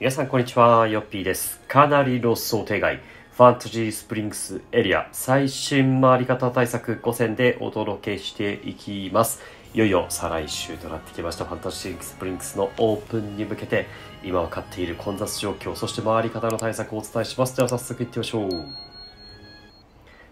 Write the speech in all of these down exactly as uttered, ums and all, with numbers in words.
皆さんこんにちは、ヨッピーです。かなりの想定外、ファンタジースプリングスエリア最新回り方対策ごせんでお届けしていきます。いよいよ再来週となってきましたファンタジースプリングスのオープンに向けて、今分かっている混雑状況、そして回り方の対策をお伝えします。では早速いってみましょう。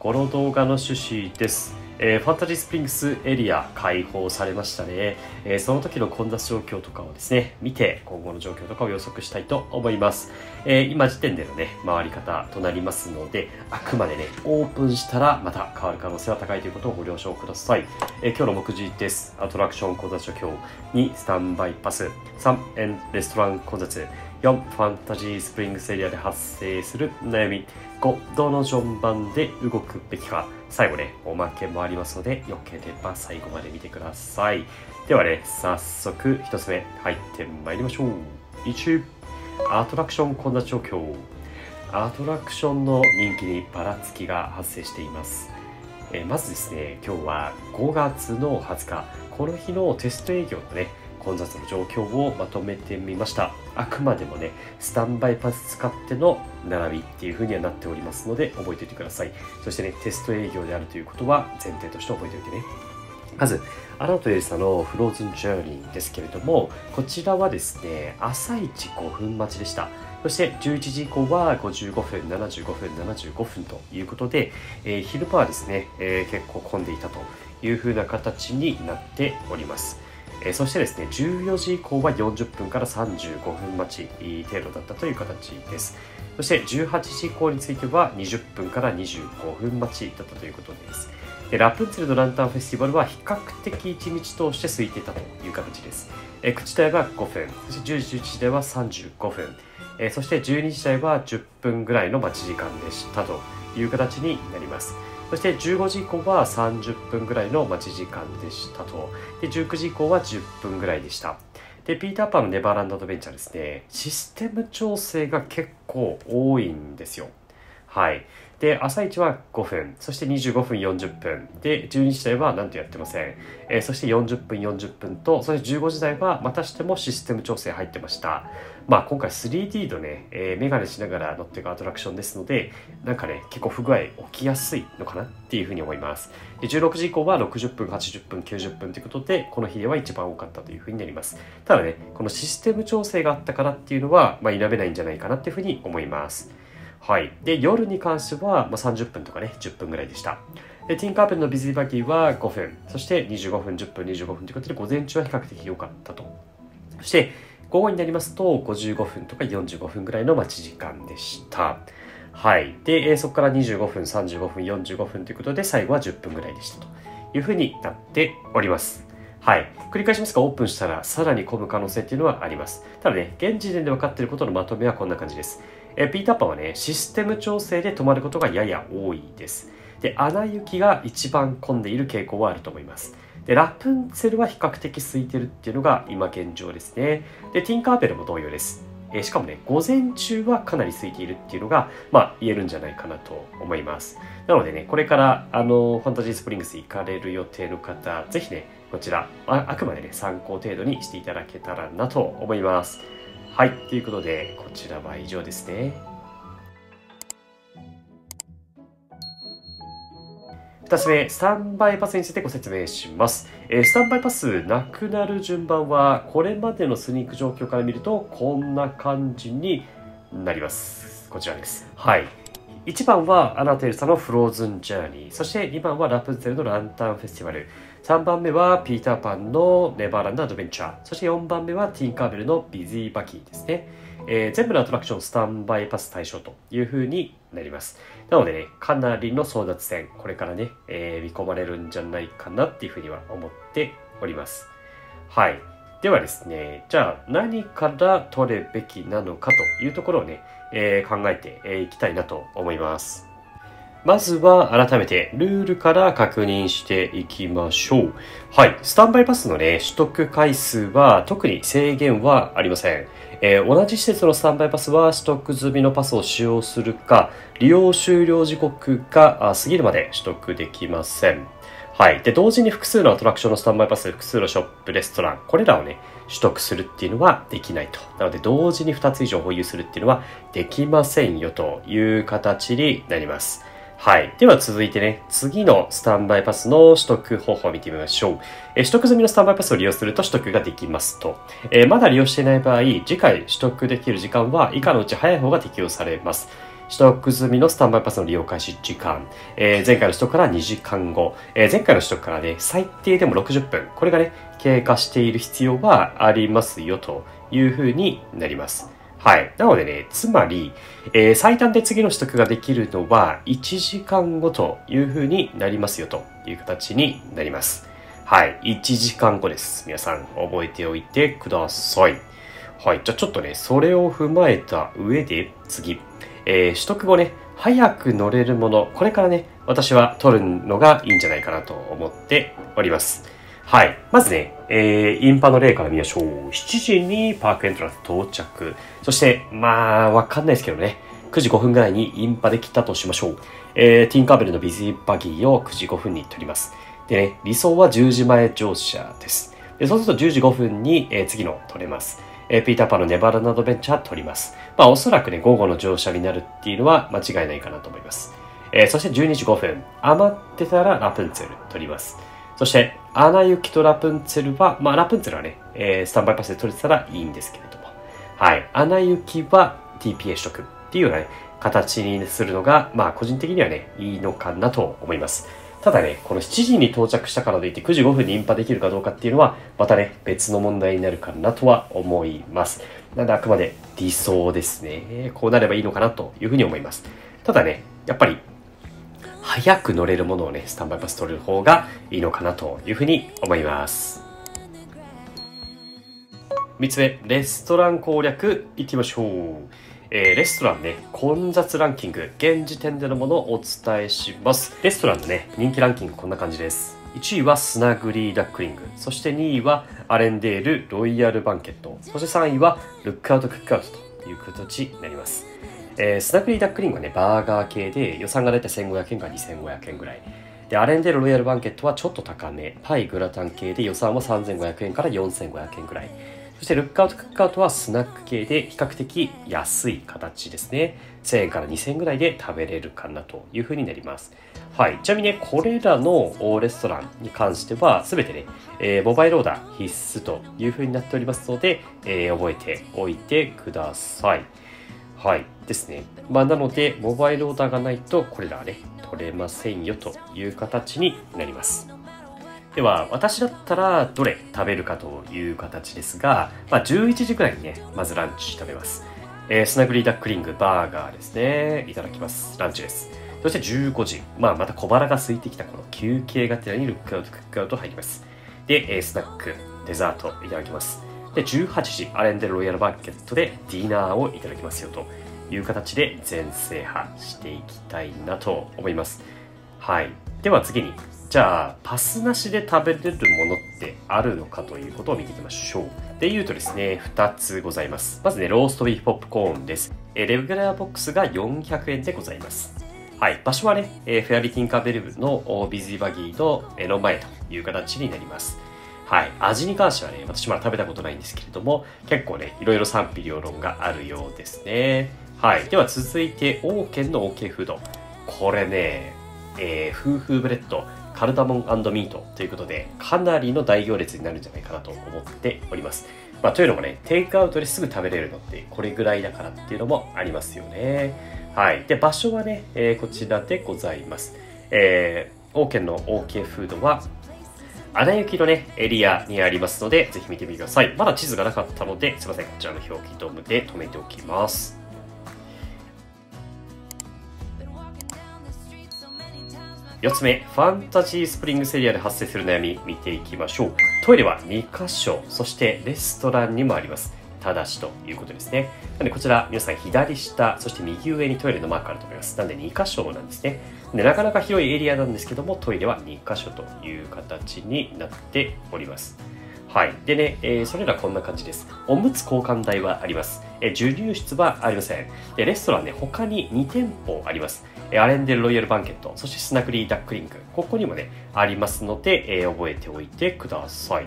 この動画の趣旨です。えー、ファンタジースプリングスエリア開放されましたね、えー、その時の混雑状況とかをですね見て今後の状況とかを予測したいと思います、えー、今時点でのね回り方となりますので、あくまでねオープンしたらまた変わる可能性は高いということをご了承ください、えー、今日の目次です。アトラクション混雑状況、にスタンバイパス、さんレストラン混雑、よんファンタジースプリングスエリアで発生する悩み、ごどの順番で動くべきか、最後ねおまけもありますのでよければ最後まで見てください。ではね早速ひとつめ入ってまいりましょう。いち、アトラクション混雑状況。アトラクションの人気にばらつきが発生しています。えまずですね、今日はごがつのはつか、この日のテスト営業のね混雑の状況をまとめてみました。あくまでもね、スタンバイパス使っての並びっていう風にはなっておりますので、覚えておいてください。そしてね、テスト営業であるということは前提として覚えておいてね。まず、アナとエルサのフローズンジャーニーですけれども、こちらはですね、朝一ごふん待ちでした。そしてじゅういちじ以降はごじゅうごふん、ななじゅうごふん、ななじゅうごふんということで、えー、昼間はですね、えー、結構混んでいたという風な形になっております。えそしてですね、じゅうよじ以降はよんじゅっぷんからさんじゅうごふん待ち程度だったという形です。そしてじゅうはちじ以降についてはにじゅっぷんからにじゅうごふん待ちだったということです。でラプンツェルのランタンフェスティバルは比較的いちにち通して空いていたという形です。えくじ台はごふん、そしてじゅうじ、じゅういちじ台はさんじゅうごふん、えそしてじゅうにじ台はじゅっぷんぐらいの待ち時間でしたという形になります。そしてじゅうごじ以降はさんじゅっぷんぐらいの待ち時間でしたと。で、じゅうくじ以降はじゅっぷんぐらいでした。で、ピーターパンのネバーランドアドベンチャーですね、システム調整が結構多いんですよ。はい。で、朝いちはごふん、そしてにじゅうごふん、よんじゅっぷん。で、じゅうにじ台はなんとやってません。えー、そしてよんじゅっぷん、よんじゅっぷんと、そしてじゅうごじ台はまたしてもシステム調整入ってました。まあ今回 スリーディー のね、えー、メガネしながら乗っていくアトラクションですので、なんかね、結構不具合起きやすいのかなっていうふうに思います。で、じゅうろくじ以降はろくじゅっぷん、はちじゅっぷん、きゅうじゅっぷんということで、この日では一番多かったというふうになります。ただね、このシステム調整があったからっていうのは、まあ否めないんじゃないかなっていうふうに思います。はい。で、夜に関しては、まあ、さんじゅっぷんとかね、じゅっぷんぐらいでした。で、ティンカーペンのビズリーバギーはごふん、そしてにじゅうごふん、じゅっぷん、にじゅうごふんということで、午前中は比較的良かったと。そして、午後になりますと、ごじゅうごふんとかよんじゅうごふんぐらいの待ち時間でした。はい。で、そこからにじゅうごふん、さんじゅうごふん、よんじゅうごふんということで、最後はじゅっぷんぐらいでしたというふうになっております。はい。繰り返しますが、オープンしたらさらに混む可能性っていうのはあります。ただね、現時点で分かっていることのまとめはこんな感じです。えピーターパンはね、システム調整で止まることがやや多いです。で、アナ雪が一番混んでいる傾向はあると思います。で、ラプンツェルは比較的空いてるっていうのが今現状ですね。で、ティンカーベルも同様です。えしかもね、午前中はかなり空いているっていうのが、まあ、言えるんじゃないかなと思います。なのでね、これから、あの、ファンタジースプリングス行かれる予定の方、ぜひね、こちら、あ、あくまでね、参考程度にしていただけたらなと思います。はい、ということで、こちらは以上ですね。ふたつめ、スタンバイパスについてご説明します。えー、スタンバイパスなくなる順番は、これまでのスニーク状況から見ると、こんな感じになります。こちらです。はい。いちばんはアナとエルサのフローズンジャーニー、そしてにばんはラプンツェルのランタンフェスティバル、さんばんめはピーターパンのネバーランドアドベンチャー、そしてよんばんめはティンカーベルのビズィーバギーですね、えー、全部のアトラクションスタンバイパス対象という風になります。なのでね、かなりの争奪戦、これからね、えー、見込まれるんじゃないかなっていう風には思っております。はい。ではですね、じゃあ何から取るべきなのかというところをね、えー、考えていきたいなと思います。まずは改めてルールから確認していきましょう。はい。スタンバイパスのね、取得回数は特に制限はありません。えー、同じ施設のスタンバイパスは取得済みのパスを使用するか、利用終了時刻が過ぎるまで取得できません。はい。で、同時に複数のアトラクションのスタンバイパス、複数のショップ、レストラン、これらをね、取得するっていうのはできないと。なので同時にふたつ以上保有するっていうのはできませんよという形になります。はい。では続いてね、次のスタンバイパスの取得方法を見てみましょう。え取得済みのスタンバイパスを利用すると取得ができますと。えまだ利用していない場合、次回取得できる時間は以下のうち早い方が適用されます。取得済みのスタンバイパスの利用開始時間。えー、前回の取得からにじかんご。えー、前回の取得からね、最低でもろくじゅっぷん。これがね、経過している必要はありますよというふうになります。はい。なのでね、つまり、えー、最短で次の取得ができるのはいちじかんごというふうになりますよという形になります。はい。いちじかんごです。皆さん覚えておいてください。はい。じゃあちょっとね、それを踏まえた上で次。えー、取得後ね、早く乗れるもの、これからね、私は取るのがいいんじゃないかなと思っております。はい。まずね、えー、インパの例から見ましょう。しちじにパークエントランス到着。そして、まあ、わかんないですけどね、くじごふんぐらいにインパできたとしましょう。えー、ティンカーベルのビジーバギーをくじごふんに取ります。でね、理想はじゅうじまえ乗車です。でそうするとじゅうじごふんに、えー、次の取れます。えー、ピーターパンのネバーランドアドベンチャー取ります。まあおそらくね、午後の乗車になるっていうのは間違いないかなと思います。えー、そしてじゅうにじごふん。余ってたらラプンツェル取ります。そして、アナ雪とラプンツェルは、まあラプンツェルはね、えー、スタンバイパスで取れてたらいいんですけれども。はい。アナ雪は ティーピーエー 取得っていうようなね、形にするのが、まあ個人的にはね、いいのかなと思います。ただね、このしちじに到着したからといってくじごふんにインパできるかどうかっていうのは、またね、別の問題になるかなとは思います。なのであくまで理想ですね。こうなればいいのかなというふうに思います。ただね、やっぱり、早く乗れるものをね、スタンバイパス取る方がいいのかなというふうに思います。みっつめ、レストラン攻略いってみましょう。えー、レストランね、混雑ランキング、現時点でのものをお伝えします。レストランのね、人気ランキングこんな感じです。いちいはスナグリーダックリング、そしてにいはアレンデールロイヤルバンケット、そしてさんいはルックアウトクックアウトという形になります。えー、スナグリーダックリングはね、バーガー系で予算がだいたいせんごひゃくえんからにせんごひゃくえんぐらい。で、アレンデールロイヤルバンケットはちょっと高め、パイグラタン系で予算はさんぜんごひゃくえんからよんせんごひゃくえんぐらい。そしてルックアウトクックアウトはスナック系で比較的安い形ですね。せんえんからにせんえんぐらいで食べれるかなというふうになります。はい。ちなみにね、これらのレストランに関しては全てね、えー、モバイルオーダー必須というふうになっておりますので、えー、覚えておいてください。はい。ですね。まあ、なので、モバイルオーダーがないとこれらはね、取れませんよという形になります。では、私だったらどれ食べるかという形ですが、まあ、じゅういちじくらいにね、まずランチ食べます。えー、スナグリーダックリング、バーガーですね。いただきます。ランチです。そしてじゅうごじ、まあ、また小腹が空いてきた頃、休憩がてらにルックアウト、クックアウト入ります。で、えー、スナック、デザートいただきます。で、じゅうはちじ、アレンデルロイヤルバンケットでディナーをいただきますよという形で全制覇していきたいなと思います。はい。では次に、じゃあ、パスなしで食べれるものってあるのかということを見ていきましょう。で言うとですね、ふたつございます。まずね、ローストビーフポップコーンです。え、レギュラーボックスがよんひゃくえんでございます。はい、場所はね、えー、フェアリーティンカーベル部のビジーバギーの目の前という形になります。はい、味に関してはね、私まだ食べたことないんですけれども、結構ね、いろいろ賛否両論があるようですね。はい、では続いて、オーケンの OK フード。これね、えー、夫婦ブレッド。カルダモン&ミートということで、かなりの大行列になるんじゃないかなと思っております。まあ、というのもね、テイクアウトですぐ食べれるのってこれぐらいだからっていうのもありますよね。はい。で、場所はね、えー、こちらでございます。えー、オーケンの OK フードは、アナ雪のね、エリアにありますので、ぜひ見てみてください。まだ地図がなかったので、すいません、こちらの表記ドームで止めておきます。よっつめ、ファンタジースプリングスエリアで発生する悩み見ていきましょう。トイレはにかしょ、そしてレストランにもあります。ただしということですね。なのでこちら皆さん左下、そして右上にトイレのマークがあると思います。なのでにかしょなんですね。で、なかなか広いエリアなんですけども、トイレはにかしょという形になっております。はい。でね、えー、それらこんな感じです。おむつ交換台はあります。えー、授乳室はありません。で、レストランね、他ににてんぽあります。アレンデルロイヤルバンケット、そしてスナグリーダックリング、ここにもね、ありますので、えー、覚えておいてください。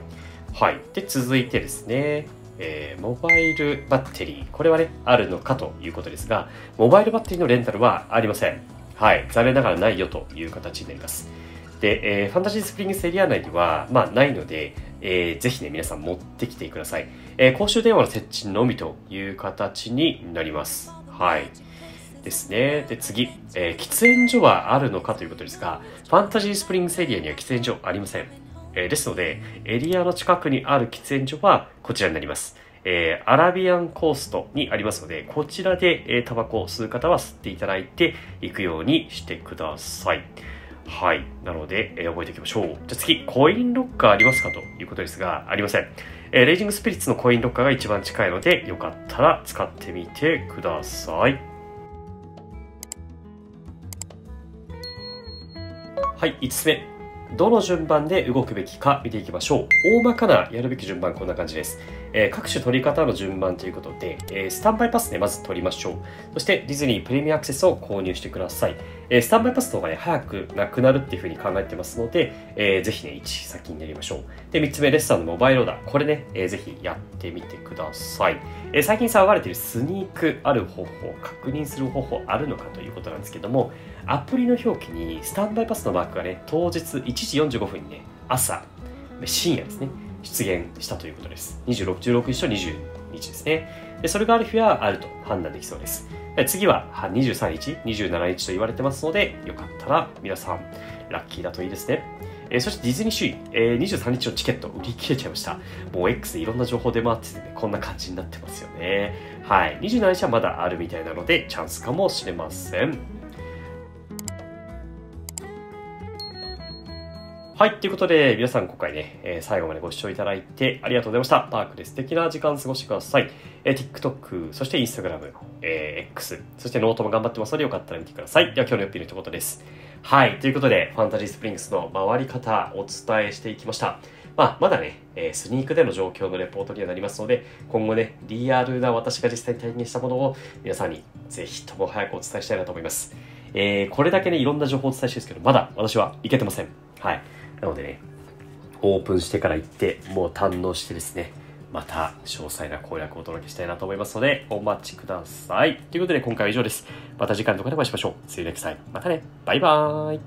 はい。で、続いてですね、えー、モバイルバッテリー。これはね、あるのかということですが、モバイルバッテリーのレンタルはありません。はい。残念ながらないよという形になります。で、えー、ファンタジースプリングスエリア内には、まあ、ないので、えー、ぜひね、皆さん持ってきてください。えー、公衆電話の設置のみという形になります。はい。ですね。で、次、えー、喫煙所はあるのかということですが、ファンタジースプリングスエリアには喫煙所ありません。えー、ですので、エリアの近くにある喫煙所はこちらになります。えー、アラビアンコーストにありますので、こちらでタバコを吸う方は吸っていただいていくようにしてください。はい。なので、えー、覚えておきましょう。じゃあ次、コインロッカーありますかということですが、ありません。えー、レイジングスピリッツのコインロッカーが一番近いので、よかったら使ってみてください。はい、いつつめ。どの順番で動くべきか見ていきましょう。大まかなやるべき順番、こんな感じです。えー、各種取り方の順番ということで、えー、スタンバイパスでまず取りましょう。そして、ディズニープレミアアクセスを購入してください。えー、スタンバイパスの方がね、早くなくなるっていうふうに考えてますので、えー、ぜひね、いち先にやりましょう。で、みっつめ、レッサーのモバイルオーダー。これね、えー、ぜひやってみてください。えー、最近騒がれているスニークある方法、確認する方法あるのかということなんですけども、アプリの表記にスタンバイパスのマークがね、当日いちじよんじゅうごふんにね、朝、深夜ですね、出現したということです。にじゅうろく、じゅうろくにちとにじゅうににちですね。で、それがある日はあると判断できそうです。次はにじゅうさんにち、にじゅうしちにちと言われてますので、よかったら皆さん、ラッキーだといいですね。えー、そしてディズニー首位、えー、にじゅうさんにちのチケット売り切れちゃいました。もう X でいろんな情報出回っててね、こんな感じになってますよね。はい。にじゅうしちにちはまだあるみたいなので、チャンスかもしれません。はい。ということで、皆さん今回ね、えー、最後までご視聴いただいてありがとうございました。パークで素敵な時間を過ごしてください。えー、TikTok、そして Instagram、えー、X、そしてノートも頑張ってますので、よかったら見てください。では今日のよっぴーの一言です。はい。ということで、ファンタジースプリングスの回り方をお伝えしていきました。まあ、まだね、えー、スニークでの状況のレポートにはなりますので、今後ね、リアルな私が実際に体験したものを皆さんにぜひとも早くお伝えしたいなと思います。えー、これだけね、いろんな情報をお伝えしてるんですけど、まだ私はいけてません。はい。なのでね、オープンしてから行って、もう堪能してですね、また詳細な攻略をお届けしたいなと思いますので、お待ちください。ということで、今回は以上です。また次回の動画でお会いしましょう。See you next time。またね。バイバーイ。